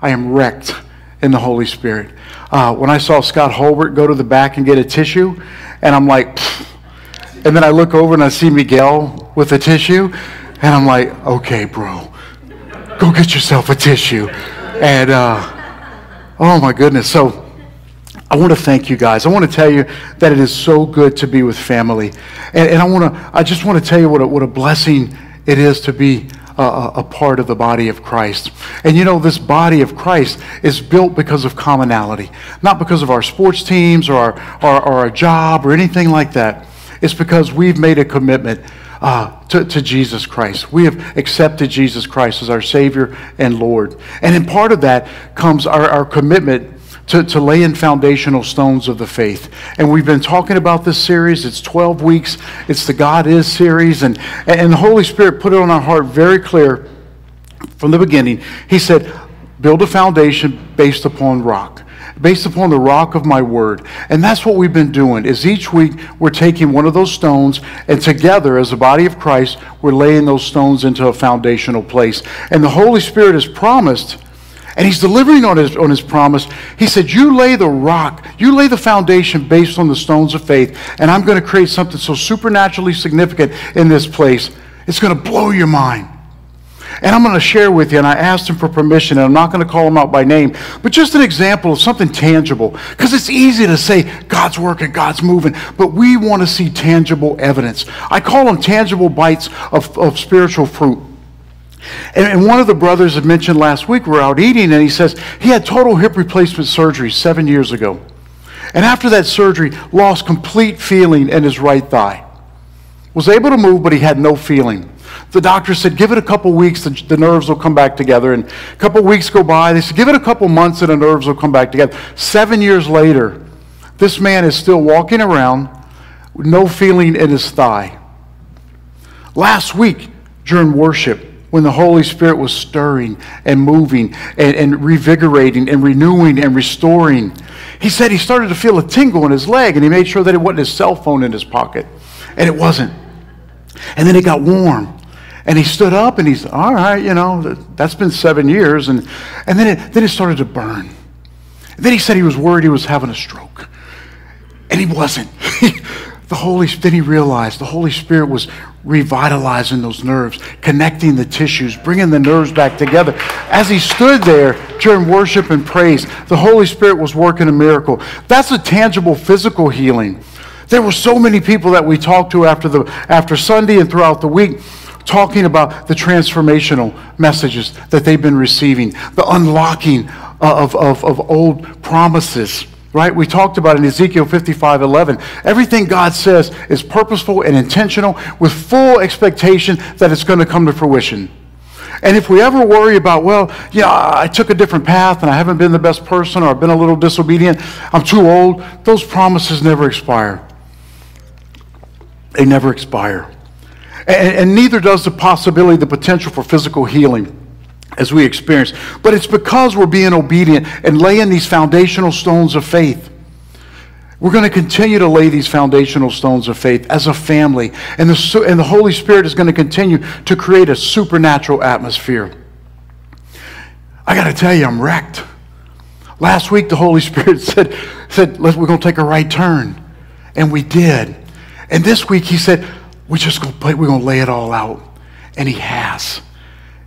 I am wrecked in the Holy Spirit. When I saw Scott Holbert go to the back and get a tissue, and I'm like, pfft. And then I look over and I see Miguel with a tissue, and I'm like, okay, bro, go get yourself a tissue. And oh my goodness. So I want to thank you guys. I want to tell you that it is so good to be with family. And I just want to tell you what a blessing it is to be a part of the body of Christ. And you know, this body of Christ is built because of commonality, not because of our sports teams or our job or anything like that. It's because we've made a commitment to Jesus Christ. We have accepted Jesus Christ as our Savior and Lord. And in part of that comes our commitment to lay in foundational stones of the faith. And we've been talking about this series. It's 12 weeks. It's the God Is series. And the Holy Spirit put it on our heart very clear from the beginning. He said, build a foundation based upon rock, based upon the rock of my word. And that's what we've been doing, is each week we're taking one of those stones, and together as the body of Christ, we're laying those stones into a foundational place. And the Holy Spirit has promised, and he's delivering on his promise. He said, you lay the rock, you lay the foundation based on the stones of faith, and I'm going to create something so supernaturally significant in this place. It's going to blow your mind. And I'm going to share with you, and I asked him for permission, and I'm not going to call him out by name, but just an example of something tangible. Because it's easy to say God's working, God's moving, but we want to see tangible evidence. I call them tangible bites of spiritual fruit. And one of the brothers had mentioned last week, we're out eating, and he says he had total hip replacement surgery 7 years ago. And after that surgery, lost complete feeling in his right thigh. Was able to move, but he had no feeling. The doctor said, give it a couple weeks, the nerves will come back together. And a couple weeks go by. They said, give it a couple months, and the nerves will come back together. 7 years later, this man is still walking around with no feeling in his thigh. Last week, during worship, when the Holy Spirit was stirring and moving and revigorating and renewing and restoring, he said he started to feel a tingle in his leg, and he made sure that it wasn't his cell phone in his pocket. And it wasn't. And then it got warm. And he stood up and he's, all right, you know, that's been 7 years. And then it started to burn. And then he said he was worried he was having a stroke. And he wasn't. Then he realized the Holy Spirit was revitalizing those nerves, connecting the tissues, bringing the nerves back together. As he stood there during worship and praise, the Holy Spirit was working a miracle. That's a tangible physical healing. There were so many people that we talked to after Sunday and throughout the week, talking about the transformational messages that they've been receiving, the unlocking of old promises. Right? We talked about in Ezekiel 55:11, everything God says is purposeful and intentional with full expectation that it's going to come to fruition. And if we ever worry about, well, yeah, I took a different path and I haven't been the best person, or I've been a little disobedient, I'm too old, those promises never expire. They never expire. And neither does the potential for physical healing as we experience. But it's because we're being obedient and laying these foundational stones of faith. We're going to continue to lay these foundational stones of faith as a family. And the Holy Spirit is going to continue to create a supernatural atmosphere. I got to tell you, I'm wrecked. Last week, the Holy Spirit said we're going to take a right turn. And we did. And this week, he said, we're going to lay it all out. And he has.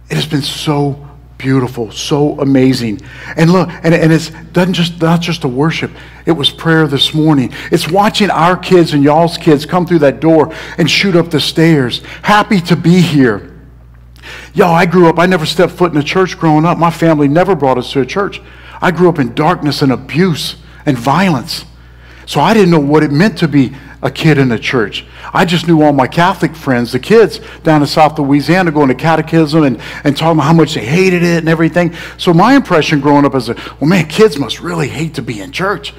It has been so beautiful, so amazing. And look, and it's not just a worship. It was prayer this morning. It's watching our kids and y'all's kids come through that door and shoot up the stairs. Happy to be here. Y'all, I grew up, I never stepped foot in a church growing up. My family never brought us to a church. I grew up in darkness and abuse and violence. So I didn't know what it meant to be a kid in a church. I just knew all my Catholic friends, the kids down in South Louisiana, going to catechism and talking about how much they hated it and everything. So my impression growing up is, well, man, kids must really hate to be in church.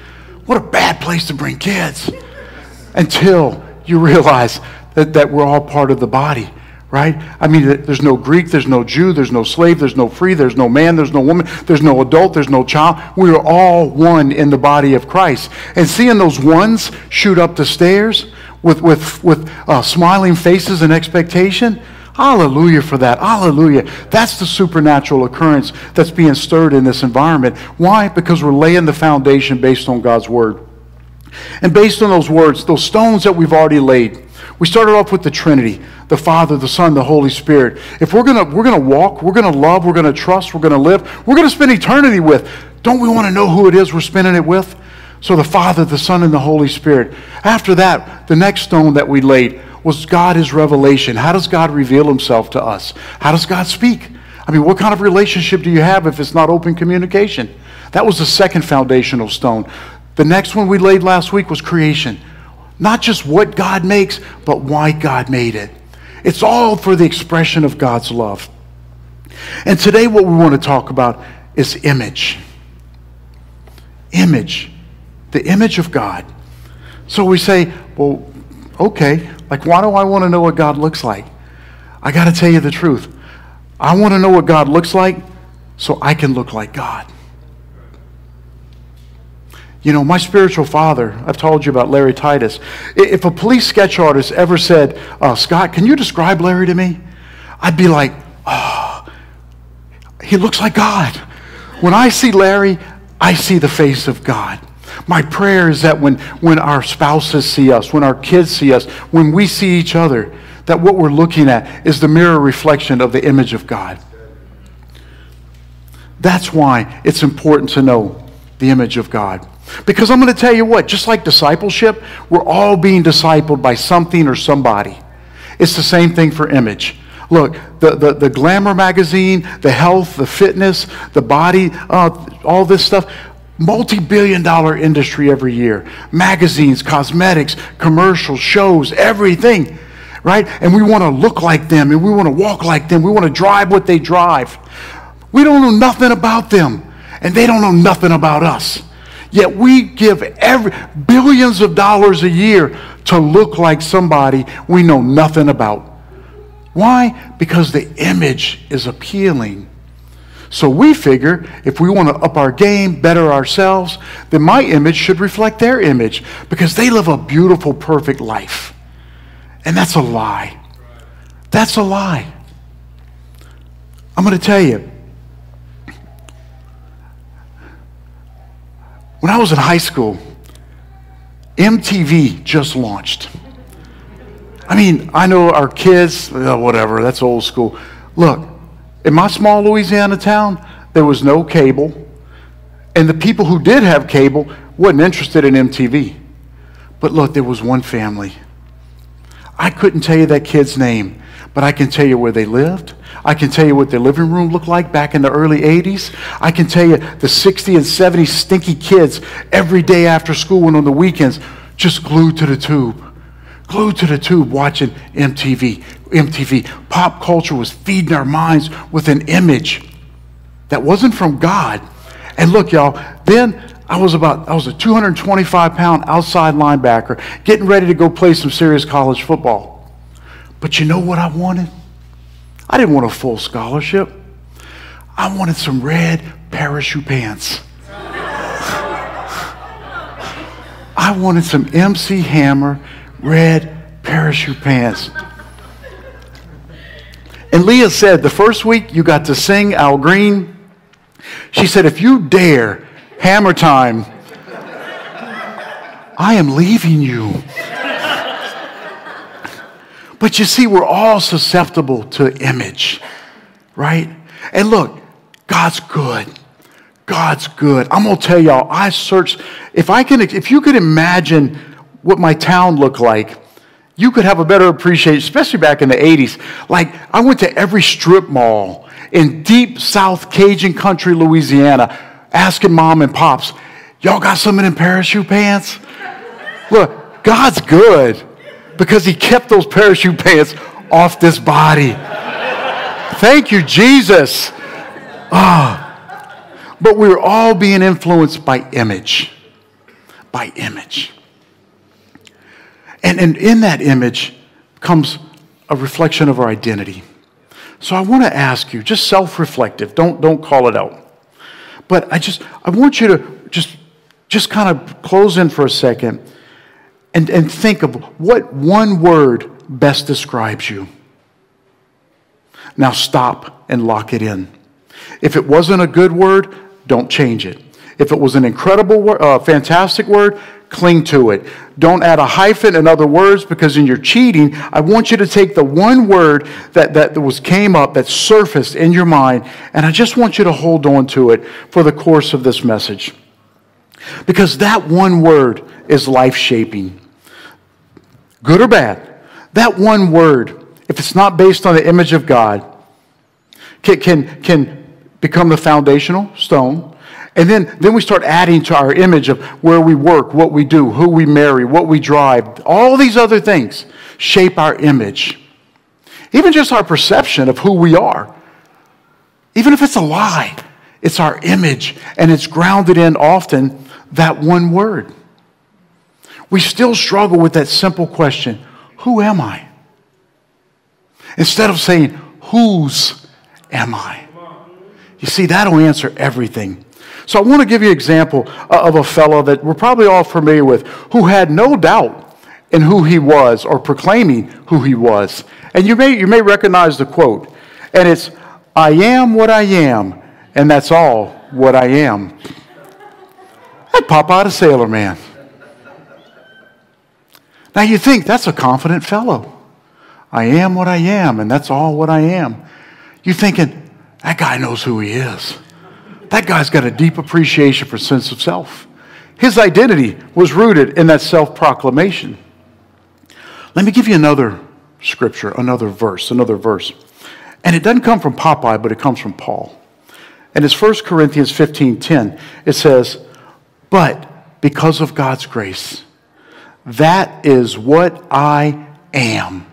What a bad place to bring kids. Until you realize that we're all part of the body, right? I mean, there's no Greek, there's no Jew, there's no slave, there's no free, there's no man, there's no woman, there's no adult, there's no child. We are all one in the body of Christ. And seeing those ones shoot up the stairs with smiling faces and expectation, Hallelujah for that. Hallelujah. That's the supernatural occurrence that's being stirred in this environment. Why? Because we're laying the foundation based on God's word. And based on those words, those stones that we've already laid, we started off with the Trinity, the Father, the Son, the Holy Spirit. If we're going to walk, we're going to love, we're going to trust, we're going to live, we're going to spend eternity with. Don't we want to know who it is we're spending it with? So the Father, the Son, and the Holy Spirit. After that, the next stone that we laid was God, His revelation. How does God reveal Himself to us? How does God speak? I mean, what kind of relationship do you have if it's not open communication? That was the second foundational stone. The next one we laid last week was creation. Not just what God makes, but why God made it. It's all for the expression of God's love. And today what we want to talk about is image. Image. The image of God. So we say, well, okay, like why do I want to know what God looks like? I got to tell you the truth. I want to know what God looks like so I can look like God. You know, my spiritual father, I've told you about Larry Titus. If a police sketch artist ever said, Scott, can you describe Larry to me? I'd be like, oh, he looks like God. When I see Larry, I see the face of God. My prayer is that when our spouses see us, when our kids see us, when we see each other, that what we're looking at is the mirror reflection of the image of God. That's why it's important to know the image of God. Because I'm going to tell you what, just like discipleship, we're all being discipled by something or somebody. It's the same thing for image. Look, the glamour magazine, the health, the fitness, the body, all this stuff, multi-billion-dollar industry every year. Magazines, cosmetics, commercials, shows, everything, right? And we want to look like them, and we want to walk like them. We want to drive what they drive. We don't know nothing about them, and they don't know nothing about us. Yet we give billions of dollars a year to look like somebody we know nothing about. Why? Because the image is appealing. So we figure if we want to up our game, better ourselves, then my image should reflect their image because they live a beautiful, perfect life. And that's a lie. That's a lie. I'm going to tell you. When I was in high school, MTV just launched. I mean, I know our kids, whatever, that's old school. Look. In my small Louisiana town, there was no cable. And the people who did have cable wasn't interested in MTV. But look, there was one family. I couldn't tell you that kid's name, but I can tell you where they lived. I can tell you what their living room looked like back in the early 80s. I can tell you the 60 and 70 stinky kids every day after school and on the weekends just glued to the tube watching MTV. Pop culture was feeding our minds with an image that wasn't from God. And look, y'all, then I was a 225-pound outside linebacker getting ready to go play some serious college football. But you know what I wanted? I didn't want a full scholarship. I wanted some red parachute pants. I wanted some MC Hammer red parachute pants. And Leah said, the first week you got to sing Al Green. She said, if you dare hammer time, I am leaving you. But you see, we're all susceptible to image, right? And look, God's good. God's good. I'm going to tell y'all, I searched. If you could imagine what my town looked like, you could have a better appreciation, especially back in the 80s. Like, I went to every strip mall in deep South Cajun country, Louisiana, asking mom and pops, y'all got some of them parachute pants? Look, God's good because He kept those parachute pants off this body. Thank you, Jesus. But we're all being influenced by image. By image. And in that image comes a reflection of our identity. So I want to ask you, just self-reflective, don't call it out. But I want you to just kind of close in for a second and think of what one word best describes you. Now stop and lock it in. If it wasn't a good word, don't change it. If it was an incredible word, fantastic word, cling to it. Don't add a hyphen in other words, because in your cheating, I want you to take the one word that came up, that surfaced in your mind, and I just want you to hold on to it for the course of this message. Because that one word is life-shaping. Good or bad, that one word, if it's not based on the image of God, can become the foundational stone. And then we start adding to our image of where we work, what we do, who we marry, what we drive. All these other things shape our image. Even just our perception of who we are. Even if it's a lie, it's our image, and it's grounded in often that one word. We still struggle with that simple question, who am I? Instead of saying, whose am I? You see, that'll answer everything. So I want to give you an example of a fellow that we're probably all familiar with who had no doubt in who he was or proclaiming who he was. And you may recognize the quote. And it's, I am what I am, and that's all what I am. That Popeye the Sailor Man. Now you think, that's a confident fellow. I am what I am, and that's all what I am. You're thinking, that guy knows who he is. That guy's got a deep appreciation for sense of self. His identity was rooted in that self-proclamation. Let me give you another scripture, another verse. And it doesn't come from Popeye, but it comes from Paul. And it's 1 Corinthians 15:10. It says, but because of God's grace, that is what I am.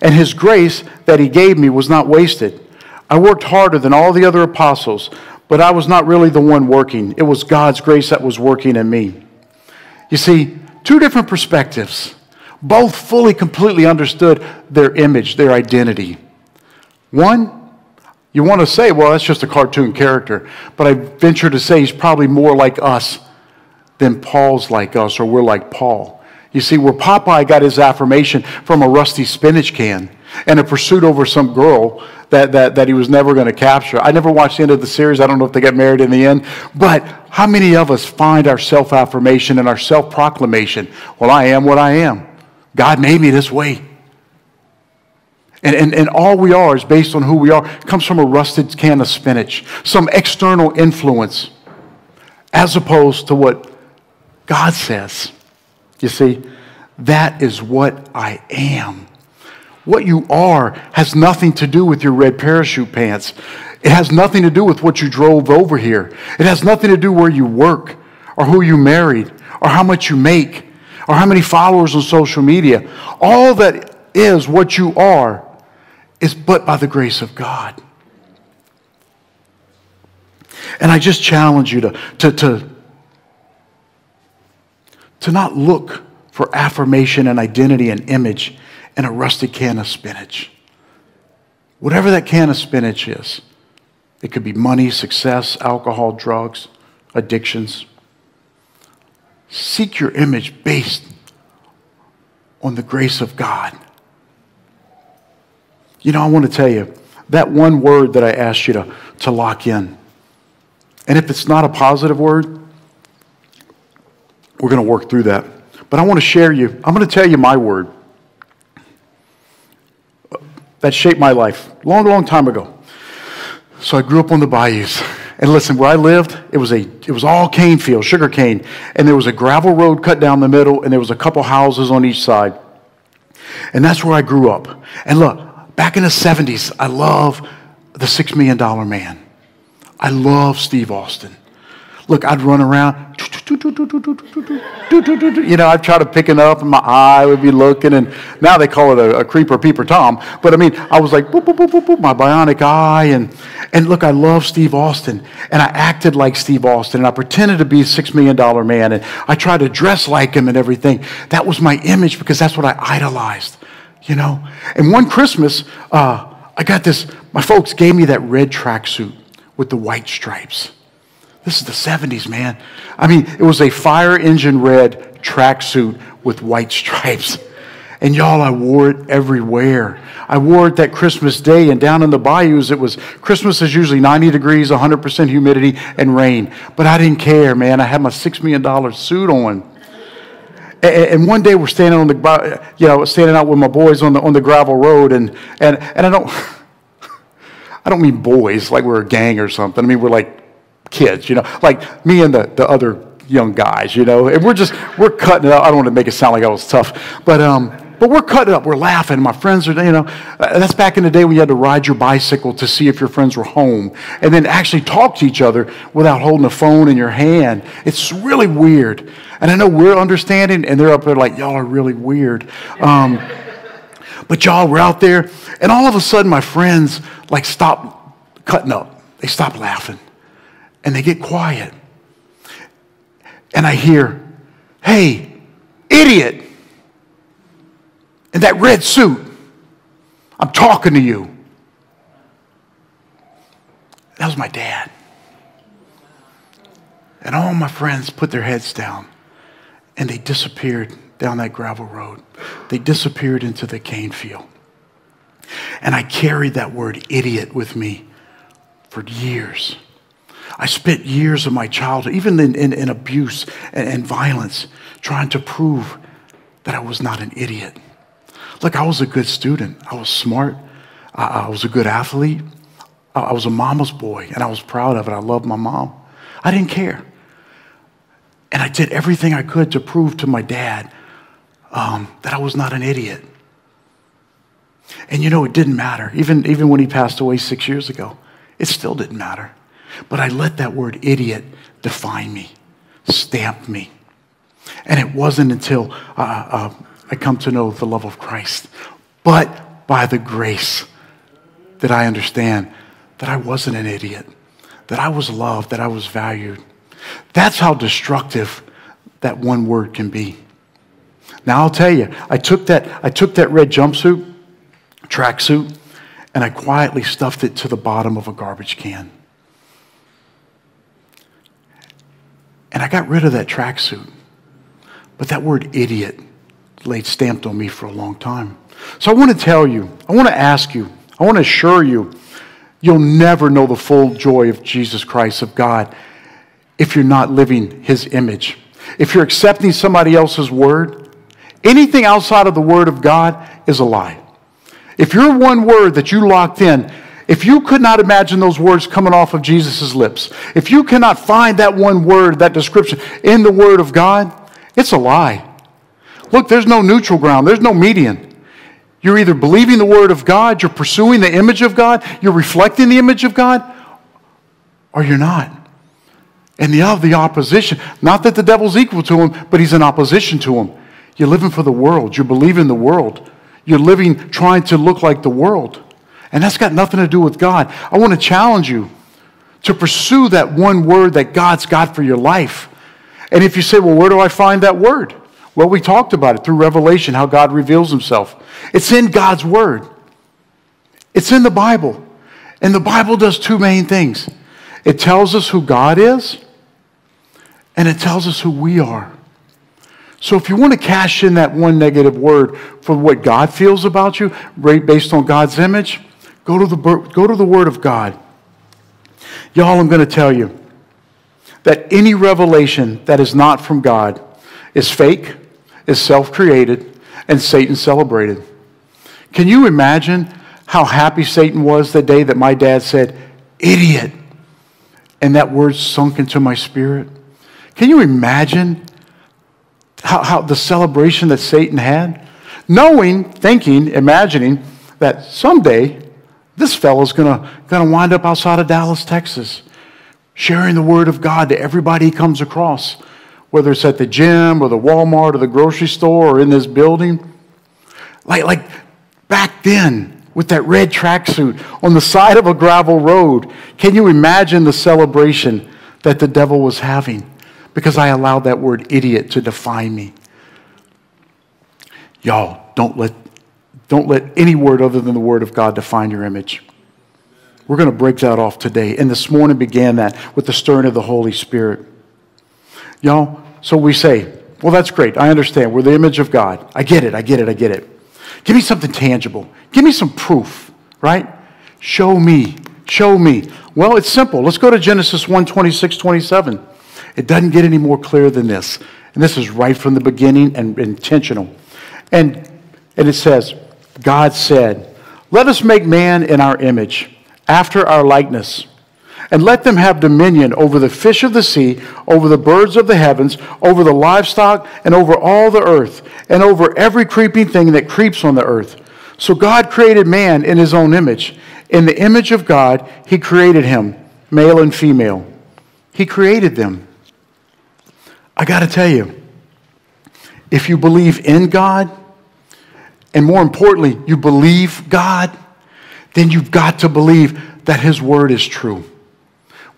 And his grace that he gave me was not wasted. I worked harder than all the other apostles, but I was not really the one working. It was God's grace that was working in me. You see, two different perspectives. Both fully, completely understood their image, their identity. One, you want to say, well, that's just a cartoon character. But I venture to say he's probably more like us than Paul's like us, or we're like Paul. You see, where Popeye got his affirmation from a rusty spinach can and a pursuit over some girl that he was never going to capture. I never watched the end of the series. I don't know if they got married in the end. But how many of us find our self-affirmation and our self-proclamation? Well, I am what I am. God made me this way. And all we are is based on who we are. It comes from a rusted can of spinach, some external influence, as opposed to what God says. You see, that is what I am. What you are has nothing to do with your red parachute pants. It has nothing to do with what you drove over here. It has nothing to do where you work or who you married or how much you make or how many followers on social media. All that is what you are is but by the grace of God. And I just challenge you to not look for affirmation and identity and image and a rusty can of spinach. Whatever that can of spinach is, it could be money, success, alcohol, drugs, addictions. Seek your image based on the grace of God. You know, I want to tell you, that one word that I asked you to lock in, and if it's not a positive word, we're going to work through that. But I want to share you, I'm going to tell you my word that shaped my life long time ago. So I grew up on the bayous. And listen, where I lived, it was all cane fields, sugar cane. And there was a gravel road cut down the middle, and there was a couple houses on each side. And that's where I grew up. And look, back in the 70s, I love the $6 Million Man. I love Steve Austin. Look, I'd run around, you know, I'd try to pick it up, and my eye would be looking, and now they call it a creeper, peeper, Tom, but I mean, I was like, boop, boop, boop, boop, boop, my bionic eye, and look, I love Steve Austin, and I acted like Steve Austin, and I pretended to be a $6 Million Man, and I tried to dress like him and everything. That was my image, because that's what I idolized, you know, and one Christmas, my folks gave me that red tracksuit with the white stripes. This is the 70s, man. I mean, it was a fire engine red tracksuit with white stripes. And y'all, I wore it everywhere. I wore it that Christmas day, and down in the bayous, it was, Christmas is usually 90 degrees, 100% humidity, and rain. But I didn't care, man. I had my $6 million suit on. And one day we're standing on the, you know, standing out with my boys on the gravel road, and I don't mean boys like we're a gang or something. I mean we're like kids, you know, like me and the other young guys, you know, and we're cutting it up. I don't want to make it sound like I was tough, but we're cutting it up. We're laughing. My friends are, you know, that's back in the day when you had to ride your bicycle to see if your friends were home and then actually talk to each other without holding a phone in your hand. It's really weird. And I know we're understanding, and they're up there like, y'all are really weird. But y'all were out there, and all of a sudden my friends like stop cutting up. They stop laughing and they get quiet. And I hear, hey, idiot, in that red suit, I'm talking to you. That was my dad. And all my friends put their heads down, and they disappeared down that gravel road. They disappeared into the cane field. And I carried that word idiot with me for years. I spent years of my childhood, even in abuse and violence, trying to prove that I was not an idiot. Look, I was a good student. I was smart. I was a good athlete. I was a mama's boy, and I was proud of it. I loved my mom. I didn't care. And I did everything I could to prove to my dad that I was not an idiot. And you know, it didn't matter. Even when he passed away 6 years ago, it still didn't matter. But I let that word idiot define me, stamp me. And it wasn't until I come to know the love of Christ, but by the grace did I understand that I wasn't an idiot, that I was loved, that I was valued. That's how destructive that one word can be. Now I'll tell you, I took that red jumpsuit, tracksuit, and I quietly stuffed it to the bottom of a garbage can. And I got rid of that tracksuit. But that word idiot laid stamped on me for a long time. So I want to tell you, I want to ask you, I want to assure you, you'll never know the full joy of Jesus Christ, of God, if you're not living His image. If you're accepting somebody else's word, anything outside of the word of God is a lie. If your one word that you locked in, if you could not imagine those words coming off of Jesus' lips, if you cannot find that one word, that description in the Word of God, it's a lie. Look, there's no neutral ground. There's no median. You're either believing the Word of God, you're pursuing the image of God, you're reflecting the image of God, or you're not. And the opposition, not that the devil's equal to him, but he's in opposition to him. You're living for the world. You're believing the world. You're living trying to look like the world. And that's got nothing to do with God. I want to challenge you to pursue that one word that God's got for your life. And if you say, well, where do I find that word? Well, we talked about it through Revelation, how God reveals Himself. It's in God's Word. It's in the Bible. And the Bible does two main things. It tells us who God is, and it tells us who we are. So if you want to cash in that one negative word for what God feels about you, based on God's image, go to the Word of God. Y'all, I'm going to tell you that any revelation that is not from God is fake, is self-created, and Satan celebrated. Can you imagine how happy Satan was the day that my dad said, idiot, and that word sunk into my spirit? Can you imagine how the celebration that Satan had? Knowing, thinking, imagining that someday this fellow's going to wind up outside of Dallas, Texas, sharing the Word of God to everybody he comes across, whether it's at the gym or the Walmart or the grocery store or in this building. Like back then, with that red tracksuit on the side of a gravel road, can you imagine the celebration that the devil was having because I allowed that word idiot to define me? Y'all, don't let any word other than the Word of God define your image. We're going to break that off today. And this morning began that with the stirring of the Holy Spirit. Y'all, so we say, well, that's great. I understand. We're the image of God. I get it. I get it. I get it. Give me something tangible. Give me some proof, right? Show me. Show me. Well, it's simple. Let's go to Genesis 1:26-27. It doesn't get any more clear than this. And this is right from the beginning and intentional. And it says, God said, "Let us make man in our image, after our likeness, and let them have dominion over the fish of the sea, over the birds of the heavens, over the livestock, and over all the earth, and over every creeping thing that creeps on the earth." So God created man in his own image. In the image of God, he created him, male and female. He created them. I got to tell you, if you believe in God, and more importantly, you believe God, then you've got to believe that his word is true.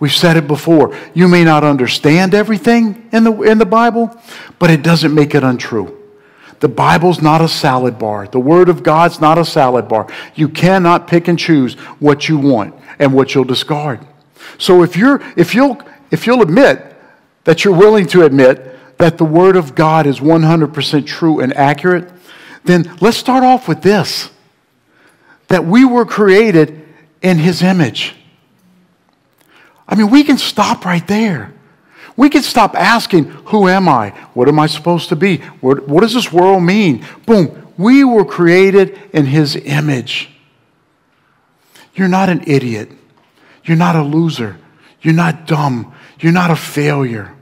We've said it before. You may not understand everything in the Bible, but it doesn't make it untrue. The Bible's not a salad bar. The Word of God's not a salad bar. You cannot pick and choose what you want and what you'll discard. So if you'll admit that you're willing to admit that the Word of God is 100% true and accurate, then let's start off with this, that we were created in His image. I mean, we can stop right there. We can stop asking, who am I? What am I supposed to be? What does this world mean? Boom. We were created in His image. You're not an idiot. You're not a loser. You're not dumb. You're not a failure.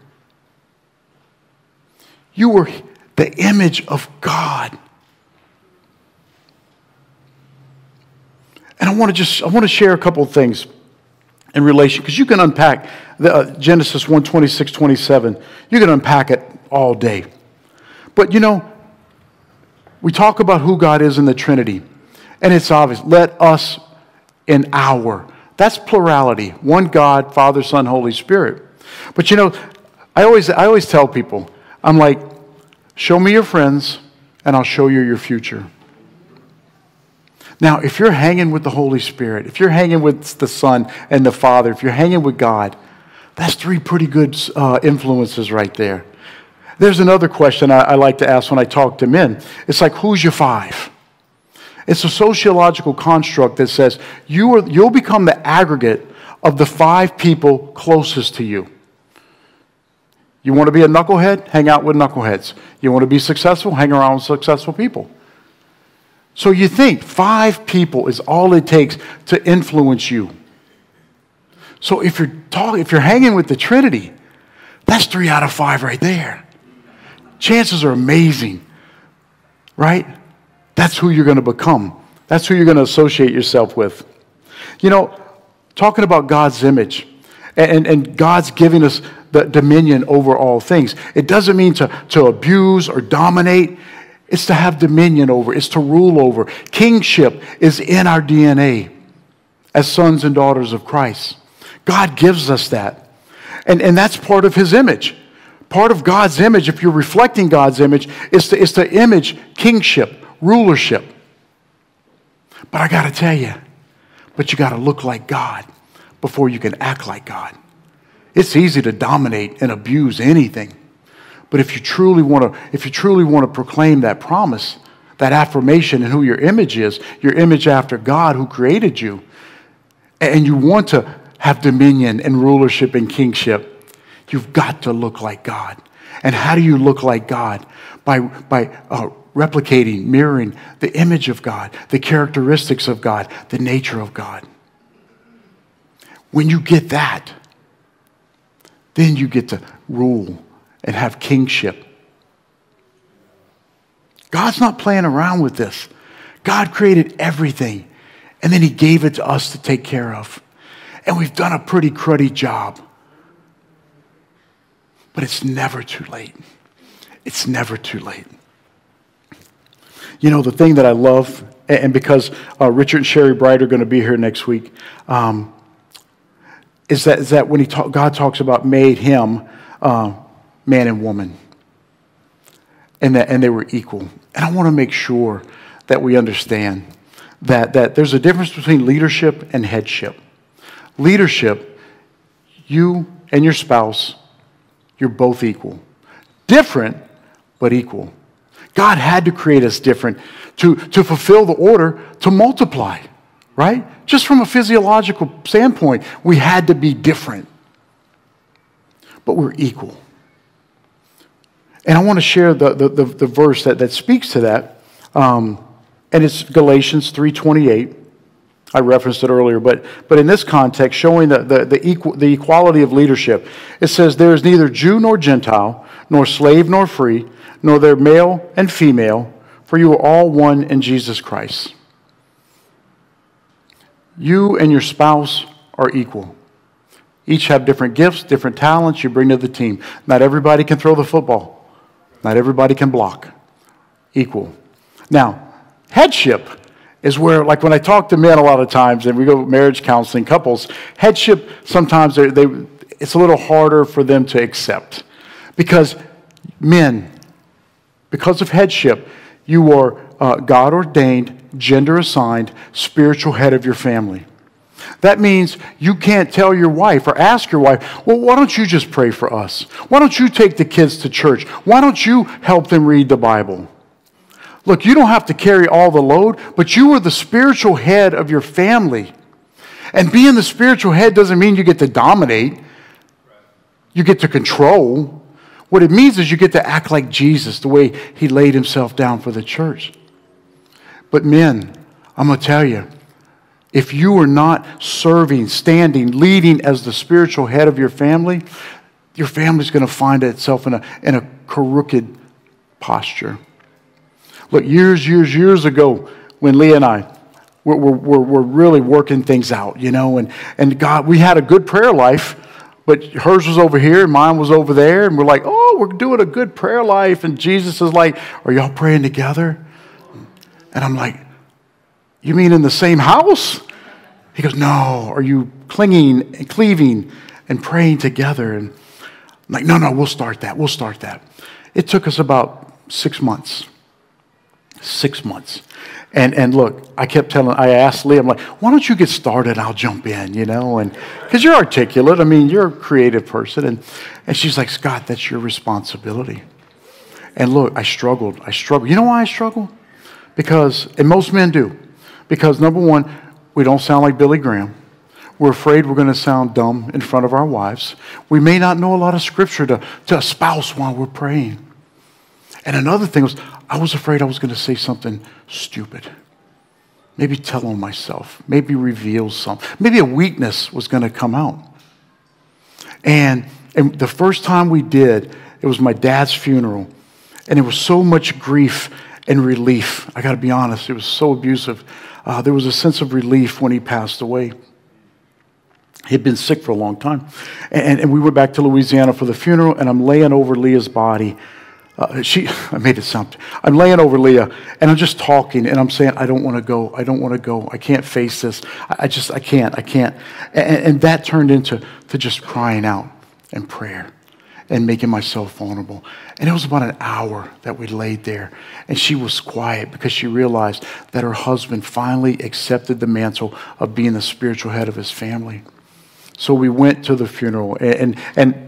You were the image of God. And I want to share a couple of things in relation, because you can unpack the, Genesis 1:26-27. You can unpack it all day. But, you know, we talk about who God is in the Trinity, and it's obvious. Let us in our. That's plurality. One God, Father, Son, Holy Spirit. But, you know, I always tell people, I'm like, show me your friends, and I'll show you your future. Now, if you're hanging with the Holy Spirit, if you're hanging with the Son and the Father, if you're hanging with God, that's three pretty good influences right there. There's another question I like to ask when I talk to men. It's like, who's your five? It's a sociological construct that says you'll become the aggregate of the five people closest to you. You want to be a knucklehead? Hang out with knuckleheads. You want to be successful? Hang around with successful people. So you think 5 people is all it takes to influence you. So if you're hanging with the Trinity, that's 3 out of 5 right there. Chances are amazing, right? That's who you're going to become. That's who you're going to associate yourself with. You know, talking about God's image and God's giving us the dominion over all things, it doesn't mean to abuse or dominate. It's to have dominion over. It's to rule over. Kingship is in our DNA as sons and daughters of Christ. God gives us that. And that's part of His image. Part of God's image, if you're reflecting God's image, is to image kingship, rulership. But I got to tell you, but you got to look like God before you can act like God. It's easy to dominate and abuse anything. But if you truly want to proclaim that promise, that affirmation in who your image is, your image after God who created you, and you want to have dominion and rulership and kingship, you've got to look like God. And how do you look like God? By replicating, mirroring the image of God, the characteristics of God, the nature of God. When you get that, then you get to rule and have kingship. God's not playing around with this. God created everything, and then He gave it to us to take care of. And we've done a pretty cruddy job. But it's never too late. It's never too late. You know, the thing that I love, and because Richard and Sherry Bright are going to be here next week, is that when God talks about made Him, man and woman, and they were equal. And I want to make sure that we understand that there's a difference between leadership and headship. Leadership, you and your spouse, you're both equal. Different but equal. God had to create us different to fulfill the order to multiply, right? Just from a physiological standpoint, we had to be different. But we're equal. And I want to share the verse that speaks to that. And it's Galatians 3:28. I referenced it earlier, but in this context, showing the equality of leadership, it says, "There is neither Jew nor Gentile, nor slave nor free, nor there male and female, for you are all one in Jesus Christ." You and your spouse are equal. Each have different gifts, different talents you bring to the team. Not everybody can throw the football. Not everybody can block. Equal. Now, headship is where, like when I talk to men a lot of times, and we go marriage counseling, couples, headship, sometimes it's a little harder for them to accept. Because men, because of headship, you are God-ordained, gender-assigned, spiritual head of your family. That means you can't tell your wife or ask your wife, well, why don't you just pray for us? Why don't you take the kids to church? Why don't you help them read the Bible? Look, you don't have to carry all the load, but you are the spiritual head of your family. And being the spiritual head doesn't mean you get to dominate. You get to control. What it means is you get to act like Jesus, the way he laid himself down for the church. But men, I'm going to tell you, if you are not serving, standing, leading as the spiritual head of your family's going to find itself in a crooked posture. Look, years ago, when Leah and I were really working things out, you know, and God, we had a good prayer life, but hers was over here and mine was over there, and we're like, oh, we're doing a good prayer life, and Jesus is like, are y'all praying together? And I'm like, you mean in the same house? He goes, no, are you clinging and cleaving and praying together? And I'm like, no, we'll start that. We'll start that. It took us about 6 months. 6 months. And look, I kept telling, I asked Leah, I'm like, why don't you get started? I'll jump in, you know, and because you're articulate. I mean, you're a creative person. And she's like, Scott, that's your responsibility. And look, I struggled. You know why I struggle? Because, and most men do. Because number one, we don't sound like Billy Graham. We're afraid we're going to sound dumb in front of our wives. We may not know a lot of scripture to espouse while we're praying. And another thing was, I was afraid I was going to say something stupid. Maybe tell on myself. Maybe reveal something. Maybe a weakness was going to come out. And the first time we did, it was my dad's funeral. And there was so much grief and relief. I got to be honest, it was so abusive. There was a sense of relief when he passed away. He had been sick for a long time. And we went back to Louisiana for the funeral, and I'm laying over Leah's body. I made it sound, I'm laying over Leah, and I'm just talking, and I'm saying, I don't want to go. I can't face this. I just can't. And that turned into just crying out and prayer and making myself vulnerable. And it was about an hour that we laid there, and she was quiet because she realized that her husband finally accepted the mantle of being the spiritual head of his family. So we went to the funeral, and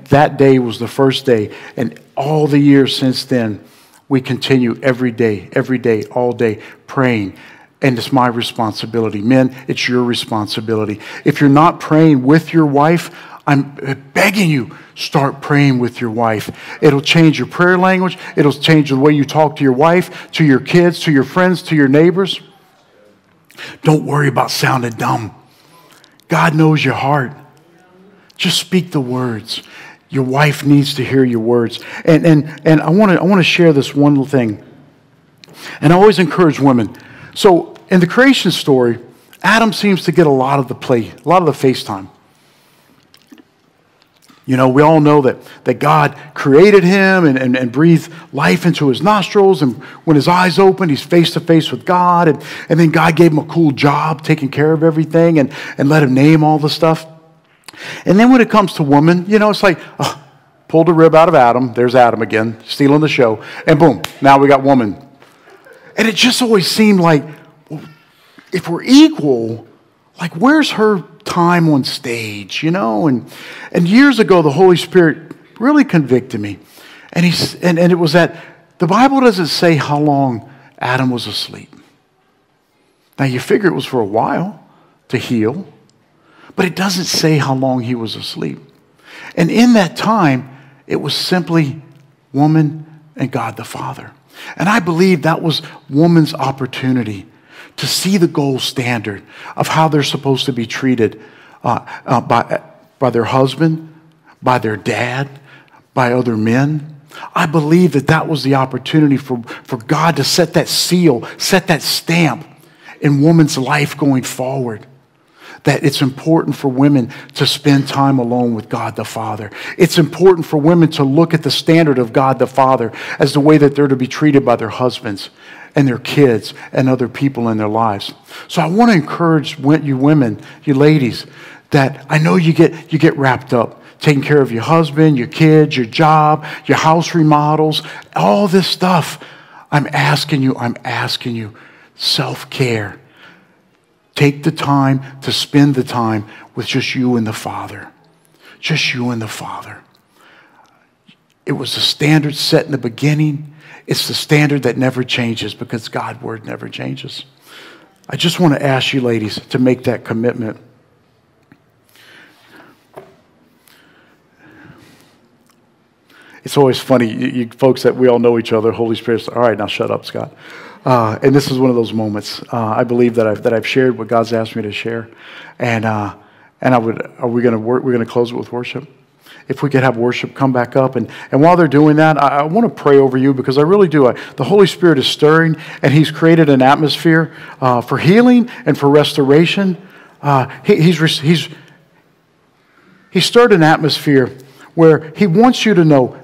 that day was the first day, and all the years since then, we continue every day, all day, praying. And it's my responsibility. Men, it's your responsibility. If you're not praying with your wife, I'm begging you, start praying with your wife. It'll change your prayer language. It'll change the way you talk to your wife, to your kids, to your friends, to your neighbors. Don't worry about sounding dumb. God knows your heart. Just speak the words. Your wife needs to hear your words. And I want to share this one thing. And I always encourage women. So in the creation story, Adam seems to get a lot of the play, a lot of the face time. You know, we all know that God created him and breathed life into his nostrils. And when his eyes opened, he's face to face with God. And then God gave him a cool job taking care of everything and let him name all the stuff. And then when it comes to woman, you know, it's like, oh, pulled a rib out of Adam. There's Adam again, stealing the show. And boom, now we got woman. And it just always seemed like, well, if we're equal, like, where's her time on stage, you know? And years ago, the Holy Spirit really convicted me. And it was that The Bible doesn't say how long Adam was asleep. Now, you figure it was for a while to heal, but it doesn't say how long he was asleep. And in that time, it was simply woman and God the Father. And I believe that was woman's opportunity to see the gold standard of how they're supposed to be treated by their husband, by their dad, by other men. I believe that that was the opportunity for God to set that seal, set that stamp in woman's life going forward. That it's important for women to spend time alone with God the Father. It's important for women to look at the standard of God the Father as the way that they're to be treated by their husbands and their kids and other people in their lives. So I want to encourage you women, you ladies, that I know you get wrapped up taking care of your husband, your kids, your job, your house remodels, all this stuff. I'm asking you, self-care. Take the time to spend the time with just you and the Father. Just you and the Father. It was the standard set in the beginning. It's the standard that never changes because God's word never changes. I just want to ask you ladies to make that commitment. It's always funny, you folks that we all know each other, Holy Spirit's, all right, now shut up, Scott. And this is one of those moments. I believe that I've shared what God's asked me to share, and we're gonna close it with worship. If we could have worship come back up, and while they're doing that, I want to pray over you because I really do. The Holy Spirit is stirring, and He's created an atmosphere for healing and for restoration. He's stirred an atmosphere where He wants you to know.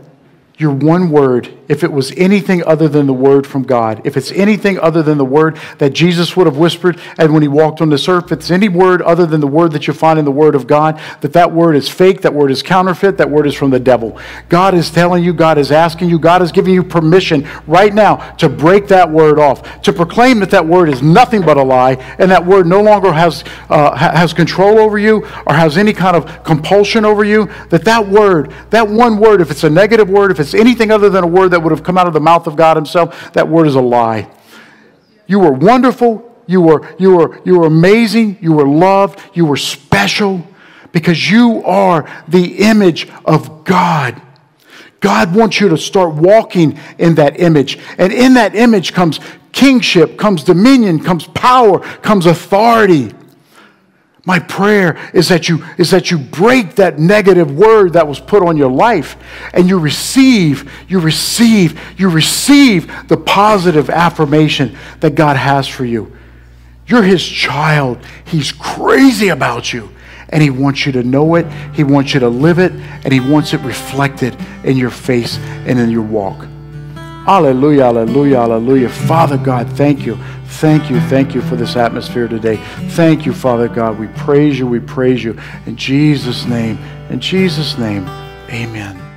Your one word, if it was anything other than the word from God, if it's anything other than the word that Jesus would have whispered and when He walked on this earth, if it's any word other than the word that you find in the Word of God, that word is fake, that word is counterfeit, that word is from the devil. God is telling you, God is asking you, God is giving you permission right now to break that word off, to proclaim that word is nothing but a lie, and that word no longer has control over you or has any kind of compulsion over you, that word, that one word, if it's a negative word, if it's anything other than a word that would have come out of the mouth of God Himself, that word is a lie. You were wonderful. You were amazing. You were loved. You were special because you are the image of God. God wants you to start walking in that image. And in that image comes kingship, comes dominion, comes power, comes authority. My prayer is that you break that negative word that was put on your life and you receive the positive affirmation that God has for you. You're His child. He's crazy about you and He wants you to know it. He wants you to live it and He wants it reflected in your face and in your walk. Hallelujah, hallelujah, hallelujah. Father God, thank you. Thank you. Thank you for this atmosphere today. Thank you, Father God. We praise you. We praise you. In Jesus' name. In Jesus' name. Amen.